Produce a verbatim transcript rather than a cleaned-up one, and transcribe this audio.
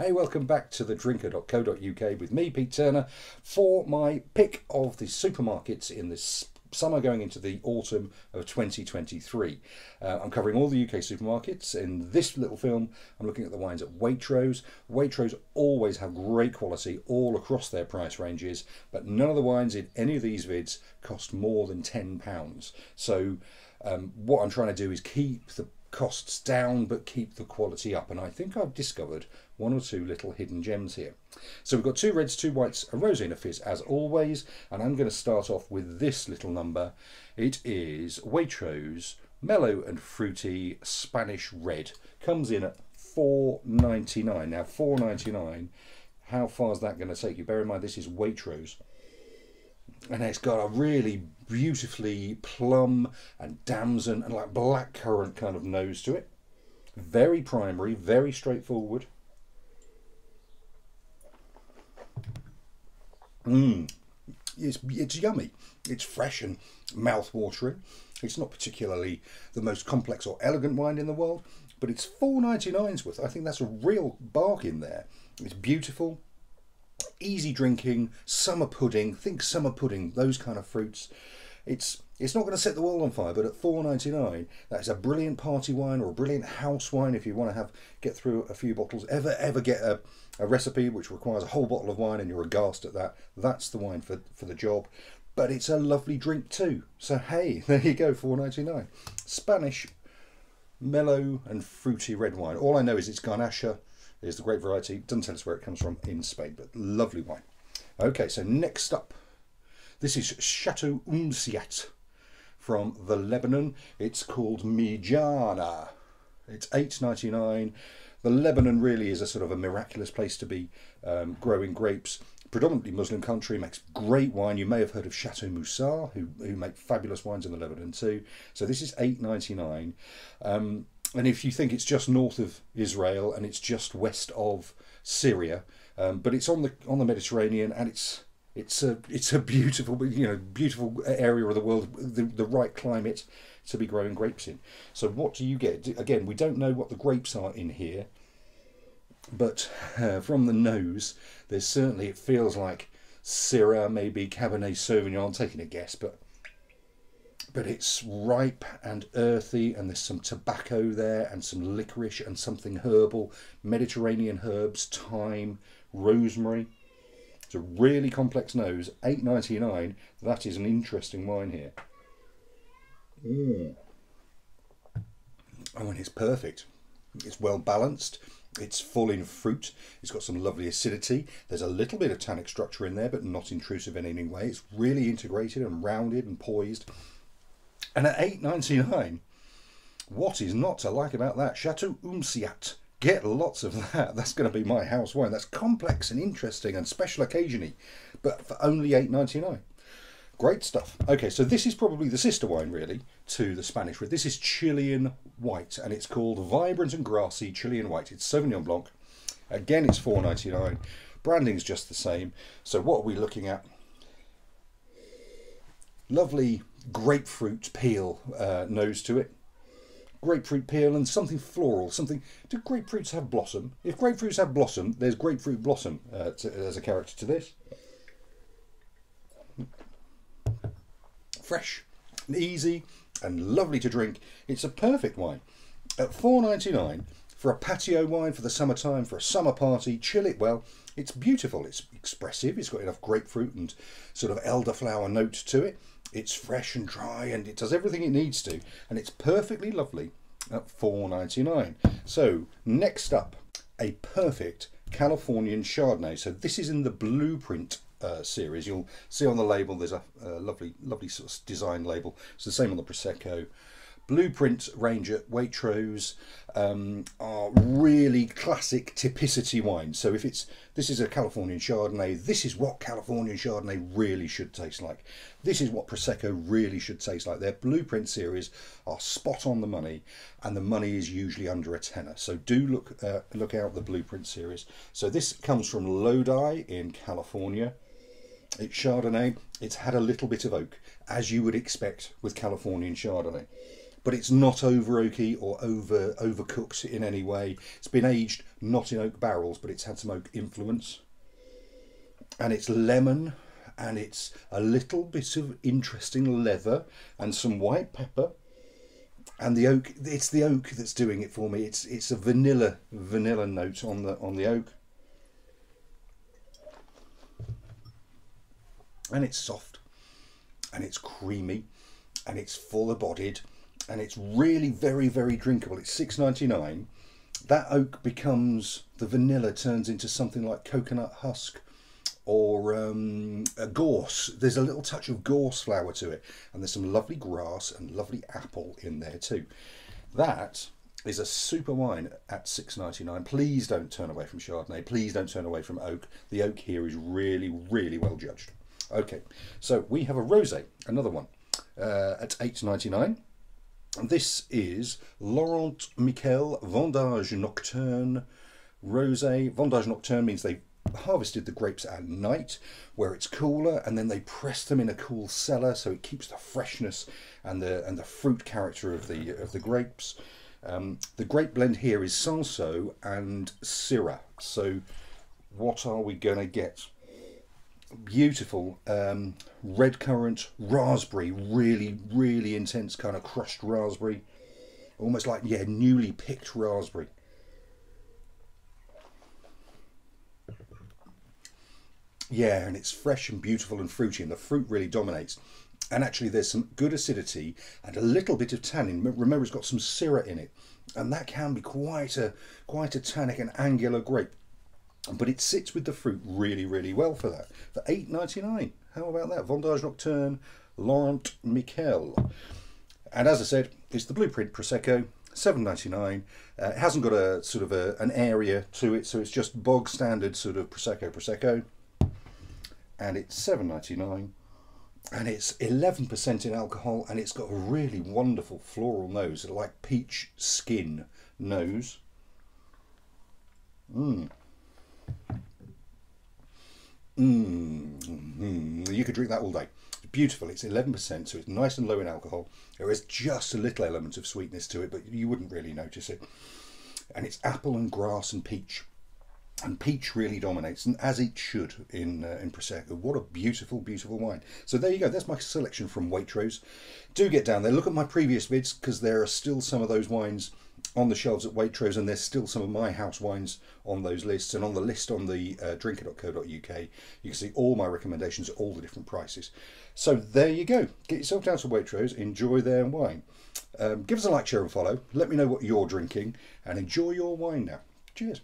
Hey, welcome back to the drinker dot co dot U K with me, Pete Turner, for my pick of the supermarkets in this summer going into the autumn of twenty twenty-three. Uh, I'm covering all the U K supermarkets. In this little film, I'm looking at the wines at Waitrose. Waitrose always have great quality all across their price ranges, but none of the wines in any of these vids cost more than ten pounds. So um, what I'm trying to do is keep the costs down but keep the quality up, and I think I've discovered one or two little hidden gems here. So we've got two reds, two whites, a rosé and a fizz as always, and I'm going to start off with this little number. It is Waitrose Mellow and Fruity Spanish Red. Comes in at four ninety-nine. Now four ninety-nine, how far is that going to take you? Bear in mind this is Waitrose, and it's got a really beautifully plum and damson and like blackcurrant kind of nose to it. Very primary, very straightforward. Mmm, it's, it's yummy. It's fresh and mouth-watering. It's not particularly the most complex or elegant wine in the world, but it's four ninety-nine's worth. I think that's a real bargain there. It's beautiful. Easy drinking, summer pudding, think summer pudding, those kind of fruits. It's it's not going to set the world on fire, but at four ninety-nine, that's a brilliant party wine or a brilliant house wine if you want to have get through a few bottles. Ever, ever get a, a recipe which requires a whole bottle of wine and you're aghast at that, that's the wine for, for the job. But it's a lovely drink too. So hey, there you go, four ninety-nine. Spanish mellow and fruity red wine. All I know is it's Garnacha. Is the great variety. Doesn't tell us where it comes from in Spain, but lovely wine. Okay, so next up, this is Chateau Oumsiyat from the Lebanon. It's called Mijana. It's eight ninety-nine. The Lebanon really is a sort of a miraculous place to be um, growing grapes. Predominantly Muslim country, makes great wine. You may have heard of Chateau Moussar, who, who make fabulous wines in the Lebanon too. So this is eight ninety-nine. Um, And if you think it's just north of Israel and it's just west of Syria, um, but it's on the on the Mediterranean, and it's it's a it's a beautiful you know beautiful area of the world, the, the right climate to be growing grapes in. So what do you get? Again, we don't know what the grapes are in here, but uh, from the nose, there's certainly, it feels like Syrah, maybe Cabernet Sauvignon. I'm taking a guess, but. But it's ripe and earthy, and there's some tobacco there and some licorice and something herbal, Mediterranean herbs, thyme, rosemary. It's a really complex nose, eight ninety-nine. That is an interesting wine here. Mm. Oh, and it's perfect. It's well balanced. It's full in fruit. It's got some lovely acidity. There's a little bit of tannic structure in there, but not intrusive in any way. It's really integrated and rounded and poised. And at eight ninety-nine, what is not to like about that? Chateau Oumsiyat. Get lots of that. That's going to be my house wine. That's complex and interesting and special occasion-y, but for only eight ninety-nine. Great stuff. Okay, so this is probably the sister wine, really, to the Spanish Red. This is Chilean White, and it's called Vibrant and Grassy Chilean White. It's Sauvignon Blanc. Again, it's four ninety-nine. Branding's just the same. So what are we looking at? Lovely grapefruit peel uh, nose to it. Grapefruit peel and something floral, something. Do grapefruits have blossom? If grapefruits have blossom, there's grapefruit blossom uh, to, as a character to this. Fresh and easy and lovely to drink. It's a perfect wine. At four ninety-nine, for a patio wine for the summertime, for a summer party, chill it well. It's beautiful, it's expressive, it's got enough grapefruit and sort of elderflower note to it. It's fresh and dry, and it does everything it needs to, and it's perfectly lovely at four ninety-nine. So next up, a perfect Californian Chardonnay. So this is in the Blueprint uh, series. You'll see on the label there's a, a lovely, lovely sort of design label. It's the same on the Prosecco. Blueprint range at Waitrose um, are really classic typicity wines. So if it's, this is a Californian Chardonnay, this is what Californian Chardonnay really should taste like. This is what Prosecco really should taste like. Their Blueprint series are spot on the money, and the money is usually under a tenner. So do look, uh, look out the Blueprint series. So this comes from Lodi in California. It's Chardonnay. It's had a little bit of oak, as you would expect with Californian Chardonnay. but it's not over oaky or over overcooked in any way. It's been aged not in oak barrels, but it's had some oak influence. And it's lemon, and it's a little bit of interesting leather and some white pepper. And the oak, it's the oak that's doing it for me. It's it's a vanilla vanilla note on the on the oak. And it's soft, and it's creamy, and it's fuller-bodied, and it's really very, very drinkable. It's six ninety-nine. That oak becomes, the vanilla turns into something like coconut husk or um, a gorse. There's a little touch of gorse flower to it, and there's some lovely grass and lovely apple in there too. That is a super wine at six ninety-nine. Please don't turn away from Chardonnay. Please don't turn away from oak. The oak here is really, really well judged. Okay, so we have a rosé, another one, uh, at eight ninety-nine. This is Laurent Miquel Vendanges Nocturnes Rosé. Vendanges Nocturnes means they harvested the grapes at night where it's cooler, and then they press them in a cool cellar, so it keeps the freshness and the and the fruit character of the of the grapes. Um, the grape blend here is Cinsault and Syrah. So what are we going to get? Beautiful um, red currant, raspberry, really, really intense kind of crushed raspberry, almost like, yeah, newly picked raspberry. Yeah, and it's fresh and beautiful and fruity, and the fruit really dominates. And actually there's some good acidity and a little bit of tannin. Remember, it's got some Syrah in it, and that can be quite a, quite a tannic and angular grape. But it sits with the fruit really, really well for that. For eight ninety-nine, how about that? Vendanges Nocturnes, Laurent Miquel. And as I said, it's the Blueprint Prosecco, seven ninety-nine. Uh, it hasn't got a sort of a, an area to it, so it's just bog standard sort of Prosecco, Prosecco. And it's seven ninety-nine, and it's eleven percent in alcohol, and it's got a really wonderful floral nose, like peach skin nose. Mmm. Mm-hmm. You could drink that all day. It's beautiful. It's eleven percent, so it's nice and low in alcohol. There is just a little element of sweetness to it, but you wouldn't really notice it. And it's apple and grass and peach, and peach really dominates, and as it should in uh, in Prosecco. What a beautiful, beautiful wine. So there you go. That's my selection from Waitrose. Do get down there. Look at my previous bids, because there are still some of those wines on the shelves at Waitrose, and there's still some of my house wines on those lists, and on the list on the uh, drinker dot co dot U K you can see all my recommendations at all the different prices. So there you go. Get yourself down to Waitrose, enjoy their wine. Um, give us a like, share and follow. Let me know what you're drinking, and enjoy your wine now. Cheers.